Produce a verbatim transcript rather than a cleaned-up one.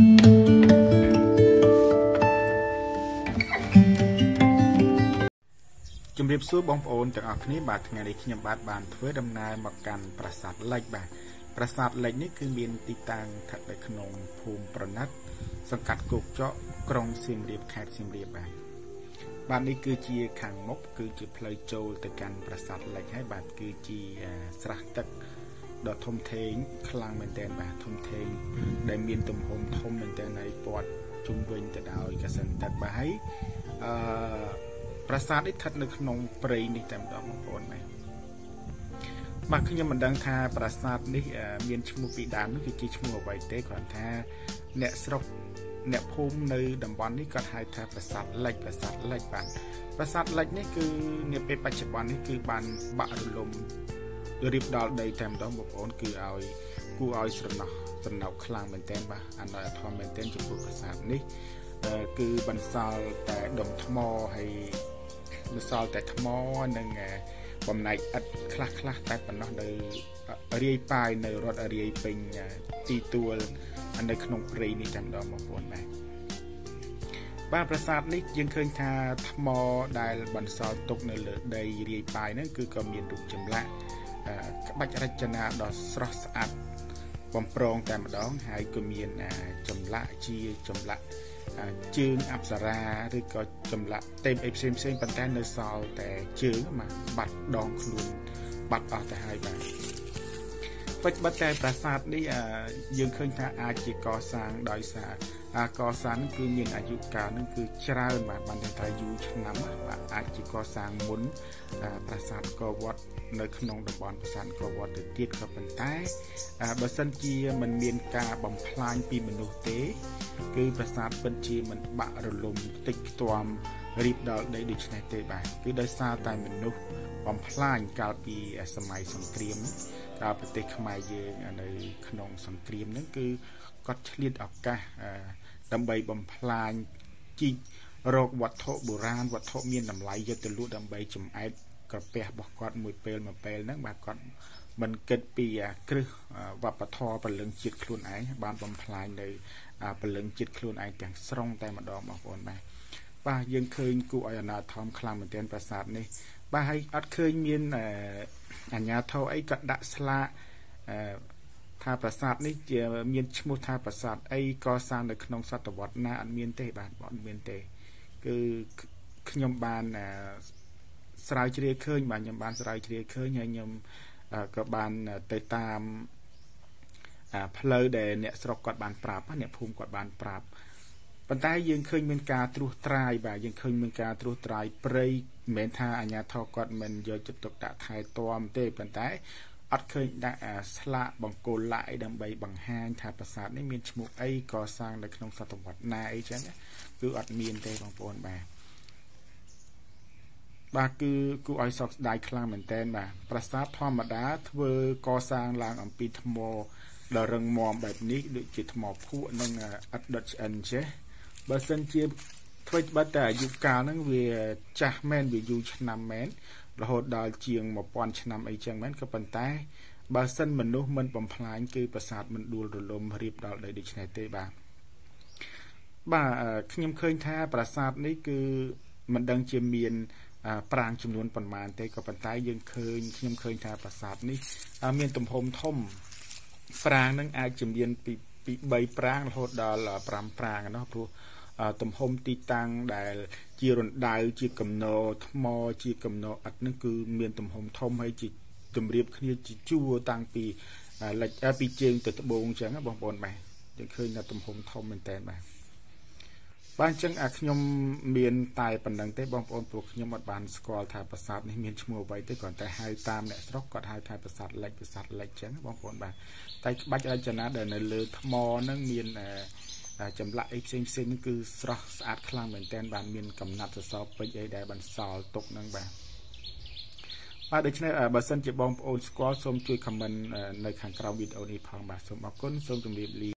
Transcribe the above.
จุ่มเรียบซูบองโอนจากอัคนีบาทไงได้ขยำบาทบานเพื่อดำนายมาการประสาทเล็กบาทประสาทเล็กนี่คือเบียนติตังถัดไปขนมภูมิประนัดสังกัดกุกเจาะกรองซิมเรียบแคดซิมเรียบบาทบาทนี้คือจีขังมกคือจีเพลย์โจลแต่การประสาทเล็กให้บาทคือจีสระตักดอททมเทงคลางเหมือนแต่บาททมเทงได้เบียนตุ่มหอมทมเหมือนแต่ในปอดจุ่มเวนจะดาวกระสันตักบาทให้ประสาทได้ทัดในขนมเปรย์ในแต่ดอกมงคลไหมมาขึ้นยังมันดังท่าประสาทนี่เมียนชมูปีดานนึกถึงจีชมูไว้เตะก่อนท่าเนสรกเนภูมิในดับบอลนี่ก็หายท่าประสาทไหลประสาทไหลบานประสาทไหลนี่คือเนเปปัจจุบันนี่คือบานบะลมโดยริบดอลในแต่ดอกมงคลคือเอากูเอาสระหนอสระหนอคลางเหมือนเต้นปะอันนั้นทอมเหมือนเต้นชมูประสาทนี่คือบรรซาแต่ดมทมอให้บรรซาแต่ทมอหนึ่งผมในอัดคลักคลักแต่ปนน้องในเรียปายในรถเรียเป็นตีตัวอันในขนมเปรีนี่จำดอกมาปนไหมบ้านประสาทนี่ยังเคยทาทมอได้บรรซาตกในเลือดในเรียปายนั่นคือกำเนิดดุจำละบัจรจนาดอสรสอัดผมโปร่งแต่มาดองหายกำเนิดจำละชีจำละจืงอับสาราหรือก็จำละเต็มเอฟเซมเซนปันแตนเนอร์ซาวแต่จืงมาบัดดองคลุนบัดออกแต่หายไปปัจจุบันแต่ประสาทนี่ยังเคยท่าอาจิกอสางดอยสาอากอสางคือเงินอายุกานั่นคือชราลมาบันเทนทายุชนะมาอาจิกอสางมุนประสาทกวัดในขนมดบอนประสาทกวัดติดติดกับปันแตบัสันจีมันเมียนกาบำพลายปีมนุเตคือประสาทบัญชีมันบะระลมติดตัวรีบดาวได้ดิชไนเตบายคือได้ซาตายมนุษย์บำพลายกาปีสมัยสงครามการปฏิขมายเยงในขนมสังเกตนั่นคือก็เฉลี่ยออกกะดำใบบำพลายจีโรควัฏโถโบราณวัฏโถเมียนดำไหลยตลุดำใบจมไอกระเปะบอกกอดมวยเปลมาเปลนั่งบากอดมันเกิดปีครึวัปทอปลึงจิตคลุนไอบานบำพลายในปลึงจิตคลุนไอแต่งสร้างแต่มาดอมออกอ่อนไปป้ายังเคยกูอายนาทอมคลางเหมือนเตียนประสาทนี่ป้าให้อัดเคยเมียนอันยาเท่าไอ้กระดาษละทาประสาทนี่จะเมียนชมูทาประสาทไอ้กอซานในขนมสัตว์วัดนาอันเมียนเตบานบอนเมียนเตคือขยมบานสลายเฉลี่ยเคยบานยมบานสลายเฉลี่ยเคยยมกระบานเตตามเพลย์เดเนี่ยสระกอดบานปราบเนี่ยภูมิกอดบานปราบปัญหายังเคยมีการตรวจตรายบ่ายังเคยมีการตรวจตรายเปรย์เหม็นท่าอัญญาทอกอดมันเยอะจุดตกตะไทยตอมเต้ปัญหาอัดเคยได้สละบังโกลไหลดำใบบังแห้งทางประสาทนี่มีชมุกไอ้ก่อสร้างในขนมสัตว์วัดนายใช่ไหมคืออัดมีนเต้บังปนบ่าบ่าคือกูไอซอกได้คลังเหมือนเต้นบ่าประสาทธรรมดาเทอก่อสร้างลางอัมพีธโมดารังมอมแบบนี้ด้วยจิตหมอบผู้นั่งอัดดัชอันใช่บางส่วนเชียบทวีบัตรยุคกาลนั่งเวียจ่าแมนเวียยูชนามแมนเราหดดาวเชียงมาปอนชนามไอเชียงแมนกับปันไตบางส่วนมันนุ่มมันปมพลายคือประสาทมันดูดลมรีบดาวเลยดิฉันเตะบ้าบ้าขยมเคยท่าประสาทนี่คือมันดังเชียเมียนปรางจำนวนประมาณเตะกับปันไตยังเคยขยมเคยท่าประสาทนี่เมียนตุ่มพรมท่อมปรางนั่งไอเชียเมียนปีใบปรางโหดดอลปรามปรางนะพวกตุ่มหอมตีตังได้จีรนได้จีกำโนทมอจีกำโนอัดนั่นคือเมียนตุ่มหอมทอมให้จีตุ่มเรียบขึ้นจีจั่วตังปีหลักปีเจียงติดบงเชียงบ่งบนไปยังเคยนะตุ่มหอมทอมมันแต่ไปบ้านจังอักยมเมียนตายปันดังเต้บ่งบนปลูกยมวัดบานสกอลทายประสาทในเมียนชมัวไว้แต่ก่อนแต่หายตามเนี่ยสรกก็หายทายประสาทหลักประสาทหลักเชียงบ่งบนไปแต่บัจจัยชนะเดินในเลือดทมอนั่งเมียนจำละไอ้เซมเซนนั่นคือสระสะอาดคลางเหมือนแตนบานเมียนกำนัดสอบไปไอ้ได้บันสาวตกนั่งแบบมาเด็กชายบัสสันจะบองโอนสกอตสมช่วยคำมันในขังกราวิดโอนีพังบาสมบักก้นสมจมเรียบรี